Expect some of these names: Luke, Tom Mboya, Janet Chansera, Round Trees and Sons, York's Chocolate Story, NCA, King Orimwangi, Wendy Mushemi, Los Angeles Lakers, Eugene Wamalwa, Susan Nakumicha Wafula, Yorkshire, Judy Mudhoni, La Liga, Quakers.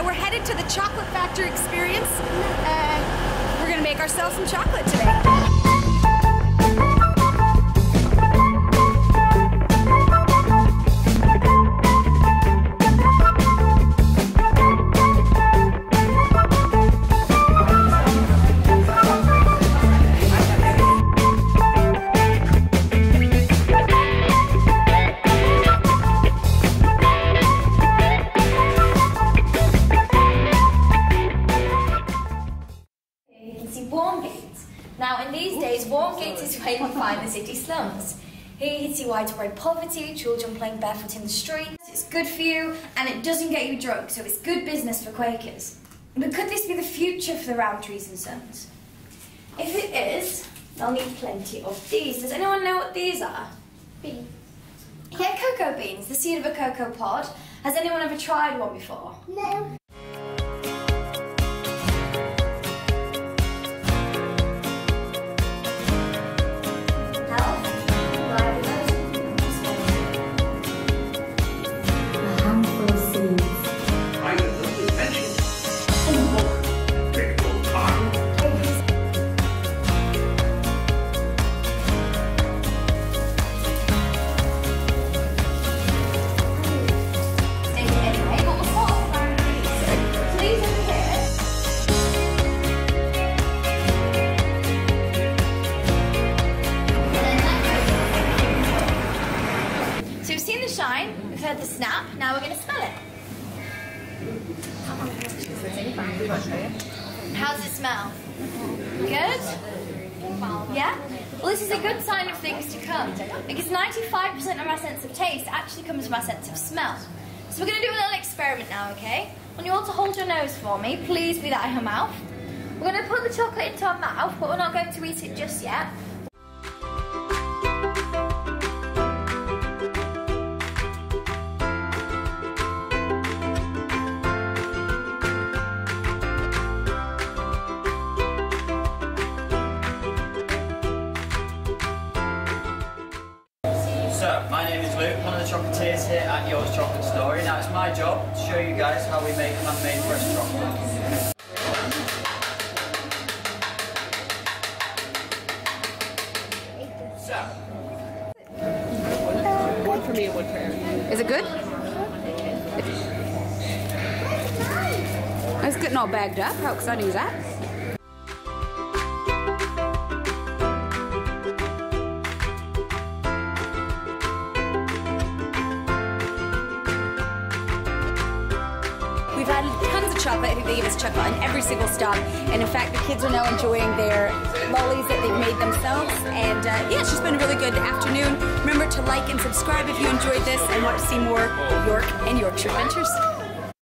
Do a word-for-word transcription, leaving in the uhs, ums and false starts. uh, we're headed to the Chocolate Factory Experience. Uh, we're gonna make ourselves some chocolate today. Now, in these Oops, days, warm gates is where you find the city slums. Here you can see widespread poverty, children playing barefoot in the streets. It's good for you and it doesn't get you drunk, so it's good business for Quakers. But could this be the future for the Round Trees and Sons? If it is, they'll need plenty of these. Does anyone know what these are? Beans. Yeah, cocoa beans, the seed of a cocoa pod. Has anyone ever tried one before? No. We've heard the snap, now we're going to smell it. How's it smell? Good? Yeah? Well, this is a good sign of things to come, because ninety-five percent of our sense of taste actually comes from our sense of smell. So we're going to do a little experiment now, okay? I want you all to hold your nose for me, please be that in your mouth. We're going to put the chocolate into our mouth, but we're not going to eat it just yet. So, my name is Luke, one of the chocolatiers here at York's Chocolate Story. Now it's my job to show you guys how we make handmade fresh chocolate. So, one for me and one for everyone. Is it good? It's good, not bagged up. How exciting is that? Chocolate. I think they give us chocolate on every single stop, and in fact the kids are now enjoying their lollies that they've made themselves, and uh, yeah, it's just been a really good afternoon. Remember to like and subscribe if you enjoyed this and want to see more York and Yorkshire adventures.